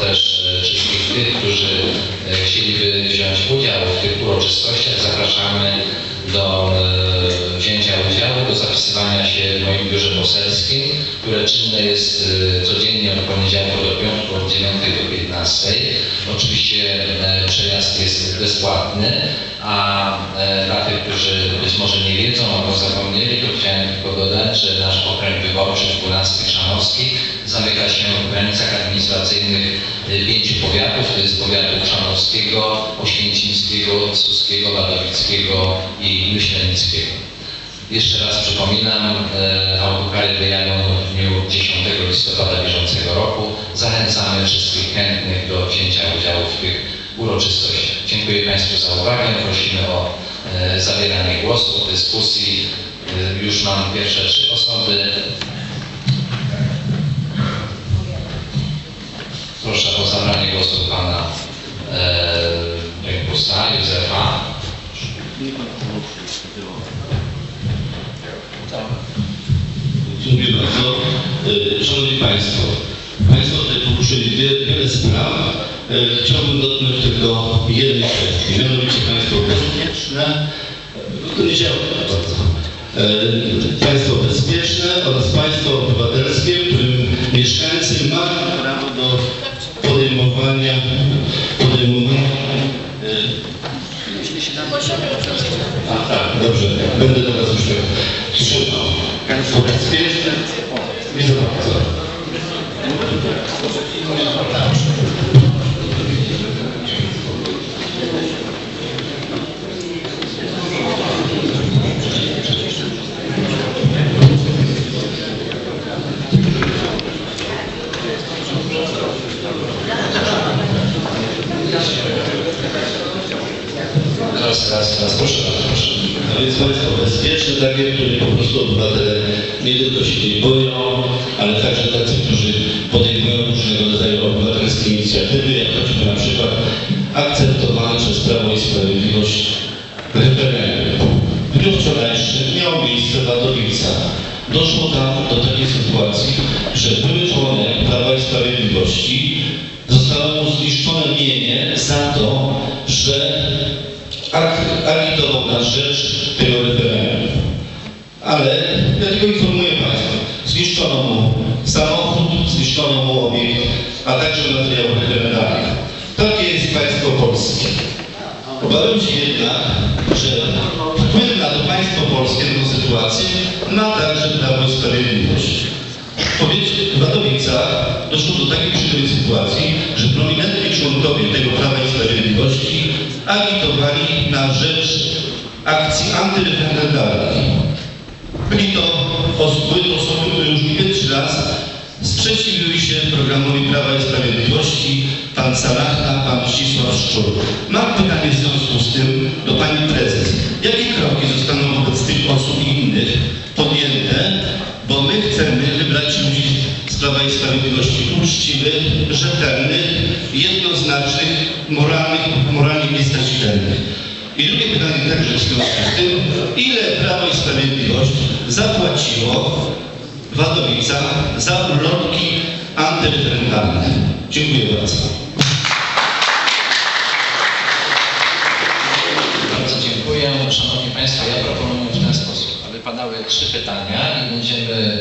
też wszystkich tych, którzy chcieliby wziąć udział w tych uroczystościach, zapraszamy do wzięcia udziału, do zapisywania się w moim biurze poselskim, które czynne jest codziennie od poniedziałku do piątku od 9 do 15. Oczywiście przejazd jest bezpłatny, a dla tych, którzy być może nie wiedzą albo zapomnieli, to chciałem tylko dodać, że nasz okręg wyborczy 12 Chrzanowski zamyka się w granicach administracyjnych 5 powiatów, to jest powiatu chrzanowskiego, oświęcińskiego, suskiego, wadowickiego i myślenickiego. Jeszcze raz przypominam, autokary wyjadą w dniu 10 listopada bieżącego roku. Zachęcamy wszystkich chętnych do wzięcia udziału w tych uroczystościach. Dziękuję Państwu za uwagę. Prosimy o zabieranie głosu w dyskusji. Już mam pierwsze 3 osoby. Proszę o zabranie głosu Pana Rękusa Józefa. Dziękuję bardzo. Szanowni Państwo, Państwo tutaj poruszyli wiele spraw. Chciałbym dotknąć tylko jednej kwestii, mianowicie państwo bezpieczne, państwo bezpieczne oraz państwo obywatelskie, w którym mieszkańcy mają prawo do państwo bezpieczne, widzę bardzo. Teraz proszę. To jest państwo bezpieczne, takie, które po prostu obywatele nie tylko się nie boją, ale także tacy, którzy podejmują różnego rodzaju obywatelskie inicjatywy, jak choćby na przykład akceptowane przez Prawo i Sprawiedliwość referendum. W dniu wczorajszym miało miejsce w Wadowicach. Doszło tam do takiej sytuacji, że były członek Prawa i Sprawiedliwości zostało mu zniszczone mienie za to, że agitował na rzecz tego referendum. Ale ja tylko informuję Państwa, zniszczono mu samochód, zniszczono mu obiekt, a także materiał referendalny. Takie jest państwo polskie. Obawiam się jednak, że wpływ na to państwo polskie, na tę sytuację, ma także Prawo i Sprawiedliwość. W Wadowicach doszło do takiej przykrej sytuacji, że prominentni członkowie tego Prawa i Sprawiedliwości agitowali na rzecz akcji antyreferendalnej. Były to osoby, które już nie pierwszy raz sprzeciwiły się programowi Prawa i Sprawiedliwości, pan Salachna, pan Zdzisław Szczur. Mam pytanie w związku z tym do pani prezes. Jakie kroki zostaną wobec tych osób i innych podjęte, bo my chcemy wybrać ludzi z Prawa i Sprawiedliwości uczciwych, rzetelnych, jednoznacznych, moralnie nieskazitelnych. I drugie pytanie także w związku z tym, ile Prawo i Sprawiedliwość zapłaciło w Wadowicach za ulotki antyreferendalne? Dziękuję bardzo. Bardzo dziękuję. Szanowni Państwo, ja proponuję w ten sposób, aby padały 3 pytania i będziemy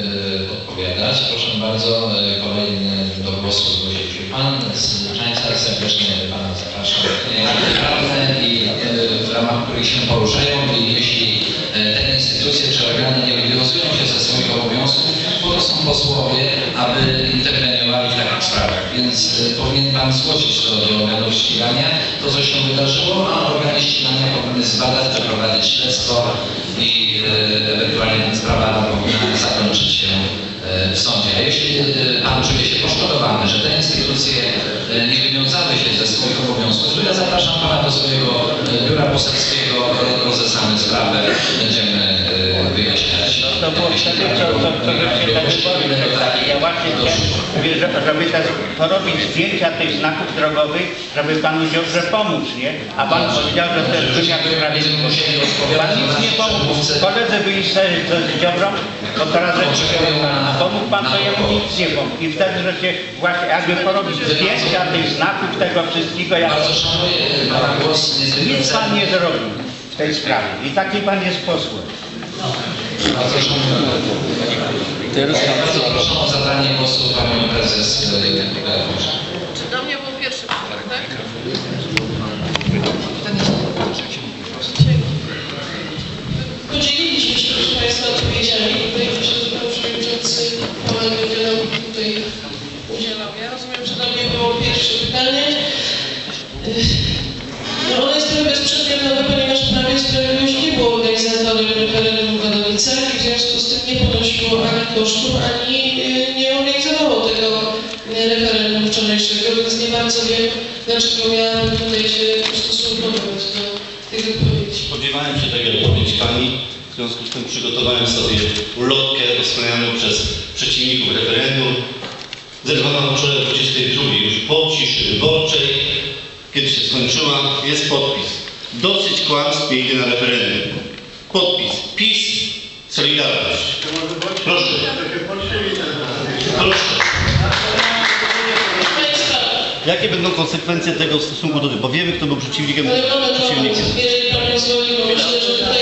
odpowiadać. Proszę bardzo, kolejny do głosu zgłosił się Pan z Łuczańca. Serdecznie Pana zapraszam. I w ramach których się poruszają i jeśli te instytucje czy organy nie wywiązują się ze swoich obowiązków, to są posłowie, aby interweniowali w takich sprawach. Więc powinien Pan zgłosić to do organów ścigania, to co się wydarzyło, a organy ścigania powinny zbadać, przeprowadzić śledztwo i ewentualnie ta sprawa powinna zakończyć się w sądzie. A jeśli Pan czuje się poszkodowany, że te instytucje nie wywiązały się ze swoich obowiązków, to ja zapraszam Pana do swojego biura poselskiego, rozesłamy sprawę, będziemy wyjaśniać. to było wtedy, co się tak szkoły przekazali. Ja właśnie chciałem, żeby porobić zdjęcia tych znaków drogowych, żeby panu Ziobrze pomóc, nie? A pan powiedział, że to jest wymiar sprawiedliwości. Pan nic nie pomógł. Koledzy byli z Ziobrą, bo teraz pomógł pan, to jemu nic nie pomógł. I wtedy, że się właśnie, jakby porobić zdjęcia tych znaków, tego wszystkiego, jak nic pan nie zrobił w tej sprawie. I taki pan jest posłem. Proszę o zadanie głosu panią prezes. Czy do mnie był pierwszy przykład, tak? Podzieliliśmy się, proszę państwa, odpowiedziami. No i proszę, że pan przewodniczący tutaj udzielał. Ja rozumiem, że do mnie było pierwsze pytanie. No ono jest trochę bezprzedmiotowe, ponieważ Prawo i Sprawiedliwość nie było organizatorem referendum w Wadowicach i w związku z tym nie ponosiło ani kosztów, ani nie organizowało tego referendum wczorajszego, więc nie bardzo wiem, dlaczego miałam tutaj się stosunkować do tych odpowiedzi. Spodziewałem się tej odpowiedzi pani, w związku z tym przygotowałem sobie ulotkę rozprawianą przez przeciwników referendum. Zerwano wczoraj o 22 już po ciszy wyborczej. Kiedy się skończyła, jest podpis. Dosyć kłamstw, idzie na referendum. Podpis. PiS, Solidarność. Proszę. Proszę. Jakie będą konsekwencje tego w stosunku do tego? Bo wiemy, kto był przeciwnikiem. Ale mamy przeciwnikiem. Jeżeli pan pozwoli, bo myślę, że tutaj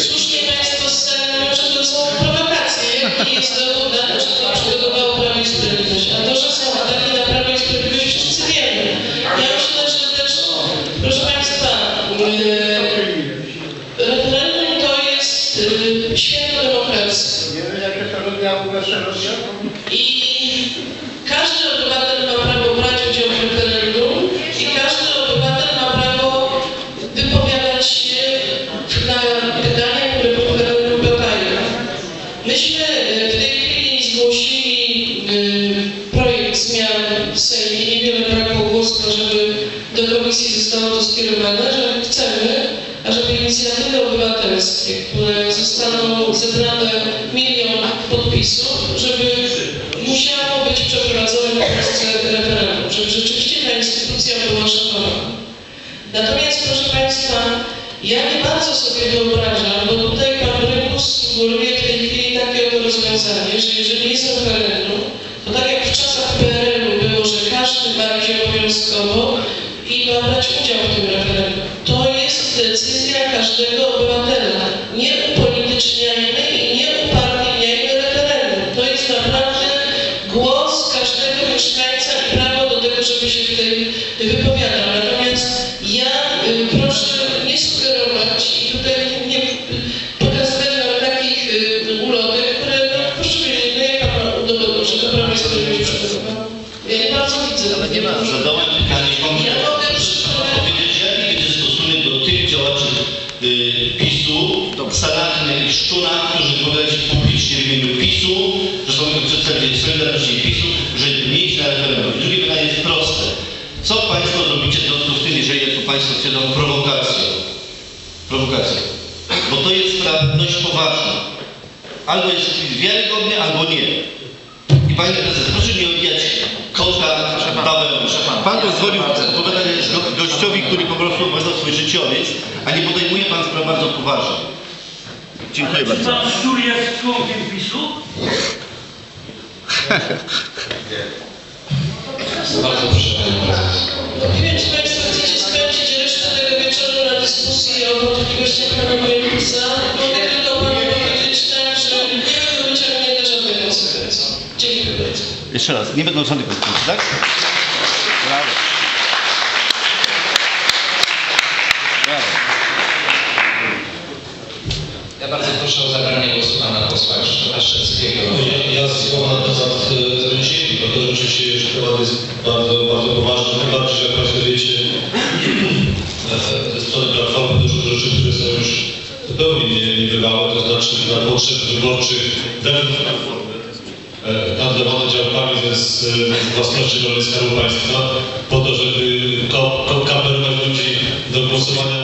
słusznie państwo z sali, że to są prowokacje i jest to udane, że to przygotowało Prawo i Sprawiedliwość. A to, że są ataki na Prawo i Sprawiedliwość, wszyscy wiemy. Ja myślę, że też, proszę państwa, referendum to jest święto demokracji. I każdy obywatel ma prawo brać udział w referendum i każdy obywatel ma prawo wypowiadać się na pytania, które po referendum padają. Myśmy w tej chwili zgłosili projekt zmian w Sejmie. Niewiele brakło głosu, żeby do komisji zostało to skierowane, że chcemy, ażeby inicjatywy obywatelskie, które zostaną zebrane 1 milion podpisów, żeby musiało być przeprowadzone w Polsce referendum, żeby rzeczywiście ta instytucja była szanowana. Natomiast, proszę państwa, ja nie bardzo sobie wyobrażam, bo tutaj pan Rybus sugeruje w tej chwili takie oto rozwiązanie, że jeżeli jest referendum, to tak jak w czasach PRL-u było, że każdy bawi się obowiązkowo i ma brać udział w tym referendum. To jest decyzja każdego obywatela. Nie upolityczniajmy i nie upartyjniajmy referendum. To jest naprawdę głos każdego mieszkańca i prawo do tego, żeby się tutaj wypowiadał. Natomiast ja proszę nie sugerować i tutaj nie pokazywać nam takich ulotek, które poszczególnie pana udowodnią, że to Prawo i Sprawiedliwość przygotowało. Ja nie bardzo widzę. Ale nie ma zadałem pytanie konkretne. Salachny i Szczura, którzy wypowiadali się publicznie w imieniu PiS-u, że są przedstawicieli Solidarności i PiS-u, że nie iść na referendum. Drugie pytanie jest proste. Co państwo robicie w związku z tym, jeżeli jak to państwo stwierdzą prowokacją? Prowokacją. Bo to jest sprawa dość poważna. Albo jest wiarygodny, albo nie. I panie prezes, proszę nie odbijać kota Bawełny. Pan pozwolił opowiadać gościowi, który po prostu opowiadał swój życiorys, a nie podejmuje pan spraw bardzo poważnie. Dziękuję bardzo. Czy pan Szczur jest członkiem PiS-u? Bardzo proszę, panie prezes. Nie wiem, czy państwo chcecie spędzić resztę tego wieczoru na dyskusji o wątpliwościach pana Wojewódca. Mogę tylko panu powiedzieć tak, że nie będą wyciągnięte żadne konsekwencje. Dziękuję bardzo. Jeszcze raz, nie będą żadnych konsekwencji, tak? Brawo. Brawo. Ja bardzo proszę o zabranie głosu pana posła Szczerskiego. Ja słowa na temat sieci, bo to rzeczywiście już temat jest bardzo, bardzo poważny. Tym bardziej, że jak państwo wiecie, ze strony Platformy dużo rzeczy, które są już zupełnie niebywałe, to znaczy dla potrzeb wyborczych wewnątrz Platformy handlowano działkami z własności rolnej Skarbu Państwa po to, żeby kaperować ludzi do głosowania